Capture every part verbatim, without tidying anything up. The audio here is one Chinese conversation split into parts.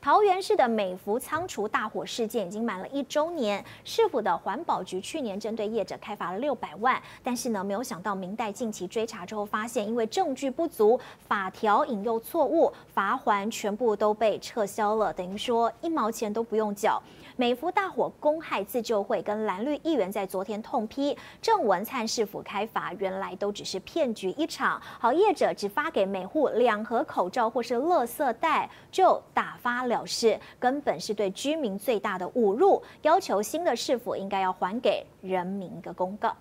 桃园市的美孚仓储大火事件已经满了一周年，市府的环保局去年针对业者开罚了六百万，但是呢，没有想到民代近期追查之后发现，因为证据不足，法条引诱错误，罚锾全部都被撤销了，等于说一毛钱都不用缴。美孚大火公害自救会跟蓝绿议员在昨天痛批郑文灿市府开罚，原来都只是骗局一场，好业者只发给每户两盒口罩或是垃圾袋就打发了事，根本是对居民最大的侮辱，要求新的市府应该要还给人民一个公告。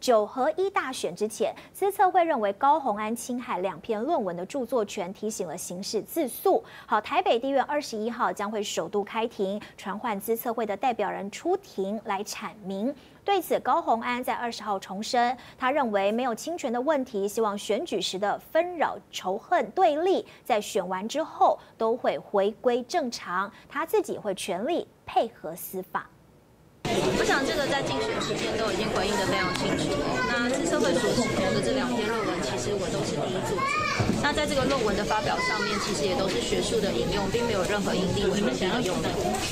九合一大选之前，资策会认为高虹安侵害两篇论文的著作权，提醒了刑事自诉。好，台北地院二十一号将会首度开庭，传唤资策会的代表人出庭来阐明。对此，高虹安在二十号重申，他认为没有侵权的问题，希望选举时的纷扰、仇恨、对立，在选完之后都会回归正常，他自己会全力配合司法。 我想这个在竞选期间都已经回应得非常清楚了。那资策会所指控的这两篇论文，其实我都是第一作者。那在这个论文的发表上面，其实也都是学术的引用，并没有任何因地为本身的用途。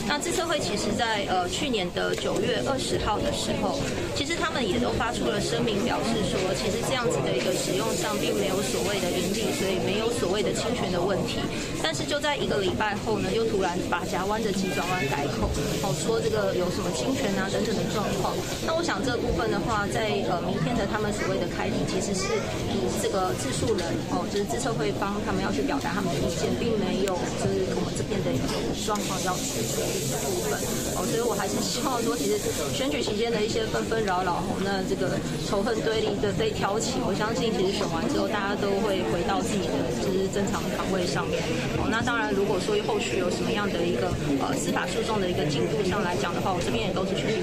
那资策会其实在呃去年的九月二十号的时候，其实他们也都发出了声明，表示说，其实这样子的一个使用上并没有所谓的盈利，所以没有所谓的侵权的问题。但是就在一个礼拜后呢，又突然把夹弯的急转弯改口，哦说这个有什么侵权啊？ 等等的状况，那我想这部分的话，在呃明天的他们所谓的开庭，其实是以这个自诉人哦，就是资策会方他们要去表达他们的意见，并没有就是我们这边的一个状况要去处理的部分哦，所以我还是希望说，其实选举期间的一些纷纷扰扰，那这个仇恨对立的被挑起，我相信其实选完之后，大家都会回到自己的就是正常的岗位上面哦。那当然，如果说后续有什么样的一个呃司法诉讼的一个进度上来讲的话，我这边也都是全力。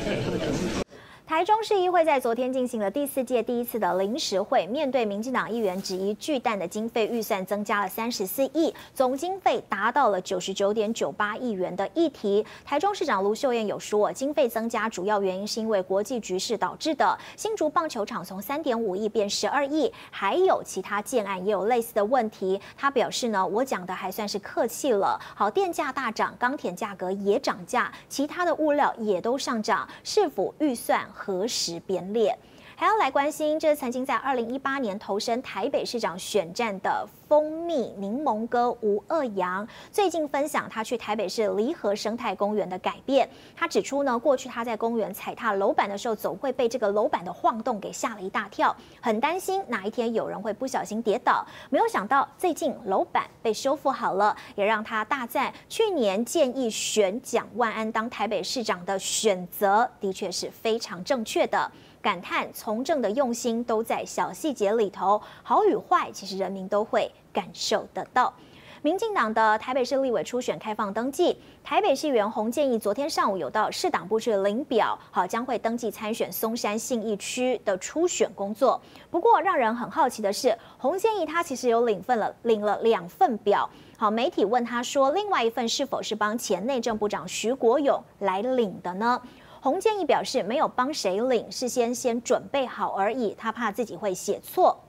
台中市议会在昨天进行了第四届第一次的临时会，面对民进党议员质疑巨蛋的经费预算增加了三十四亿，总经费达到了九十九点九八亿元的议题，台中市长卢秀燕有说，经费增加主要原因是因为国际局势导致的。新竹棒球场从三点五亿变十二亿，还有其他建案也有类似的问题。他表示呢，我讲的还算是客气了。好，电价大涨，钢铁价格也涨价，其他的物料也都上涨，市府预算。 何时编列？还要来关心，这曾经在二零一八年投身台北市长选战的蜂蜜柠檬哥吴鄂阳，最近分享他去台北市离合生态公园的改变。他指出呢，过去他在公园踩踏楼板的时候，总会被这个楼板的晃动给吓了一大跳，很担心哪一天有人会不小心跌倒。没有想到最近楼板被修复好了，也让他大赞去年建议选蒋万安当台北市长的选择，的确是非常正确的。 感叹从政的用心都在小细节里头，好与坏其实人民都会感受得到。民进党的台北市立委初选开放登记，台北市议员洪建义昨天上午有到市党部去领表，好将会登记参选松山信义区的初选工作。不过让人很好奇的是，洪建义他其实有领份了，领了两份表。 好，媒体问他说，另外一份是否是帮前内政部长徐国勇来领的呢？洪建义表示没有帮谁领，事先先准备好而已，他怕自己会写错。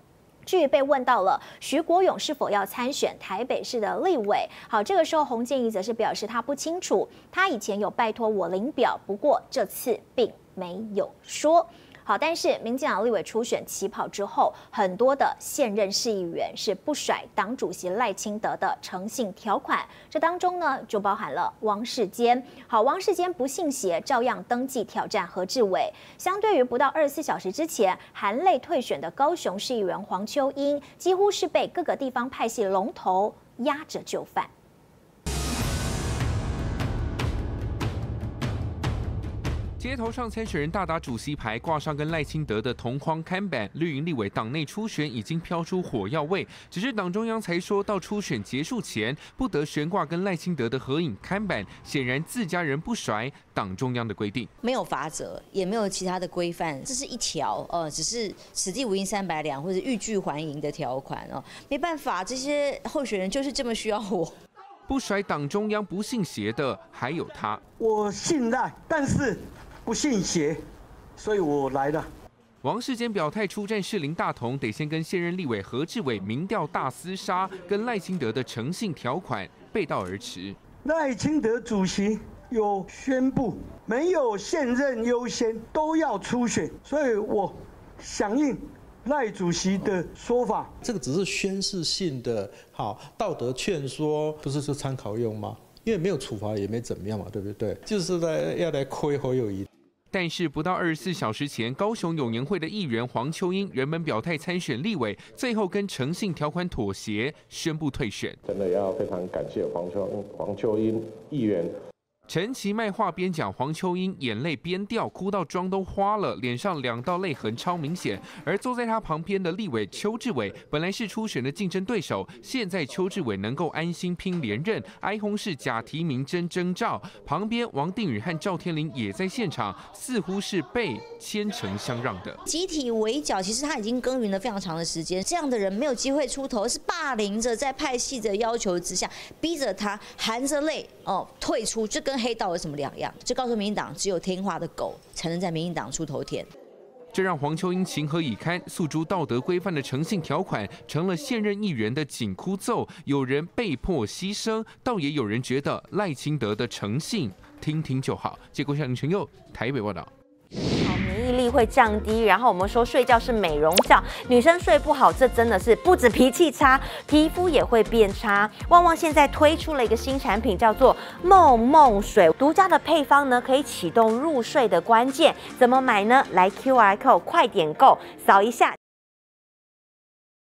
至于被问到了徐国勇是否要参选台北市的立委，好，这个时候洪建义则是表示他不清楚，他以前有拜托我领表，不过这次并没有说。好，但是民进党立委初选起跑之后，很多的现任市议员是不甩党主席赖清德的诚信条款，这当中呢就包含了汪世坚。好，汪世坚不信邪，照样登记挑战何志伟。相对于不到二十四小时之前含泪退选的高雄市议员黄秋英，几乎是被各个地方派系龙头压着就范。 街头上，参选人大打主席牌，挂上跟赖清德的同框看板。绿营立委党内初选已经飘出火药味，只是党中央才说到初选结束前不得悬挂跟赖清德的合影看板，显然自家人不甩党中央的规定，没有法则，也没有其他的规范，这是一条呃，只是此地无银三百两或者欲拒还迎的条款哦，没办法，这些候选人就是这么需要我。 不甩党中央不信邪的还有他，我信赖，但是不信邪，所以我来了。王世坚表态出战士林大同，得先跟现任立委何志伟民调大厮杀，跟赖清德的诚信条款背道而驰。赖清德主席有宣布，没有现任优先都要初选，所以我响应赖主席的说法。这个只是宣示性的，好道德劝说，不是说参考用吗？因为没有处罚也没怎么样嘛，对不对？就是来要来亏侯友宜。 但是不到二十四小时前，高雄永延会的议员黄秋英原本表态参选立委，最后跟诚信条款妥协，宣布退选。真的要非常感谢黄秋黄秋英议员。陈其迈话边讲，黄秋英眼泪边掉，哭到妆都花了，脸上两道泪痕超明显。而坐在他旁边的立委邱志伟，本来是初选的竞争对手，现在邱志伟能够安心拼连任，哀鸿是假提名真征召。旁边王定宇和赵天麟也在现场，似乎是被牵成相让的。集体围剿，其实他已经耕耘了非常长的时间，这样的人没有机会出头，是霸凌着在派系的要求之下，逼着他含着泪哦退出，就跟 黑道有什么两样？就告诉民进党，只有听话的狗才能在民进党出头天。这让黄秋英情何以堪？诉诸道德规范的诚信条款，成了现任议员的紧箍咒。有人被迫牺牲，倒也有人觉得赖清德的诚信听听就好。结果，林晨佑台北报道。 力会降低，然后我们说睡觉是美容觉，女生睡不好，这真的是不止脾气差，皮肤也会变差。旺旺现在推出了一个新产品，叫做梦梦水，独家的配方呢，可以启动入睡的关键。怎么买呢？来 Q R code 快点购，扫一下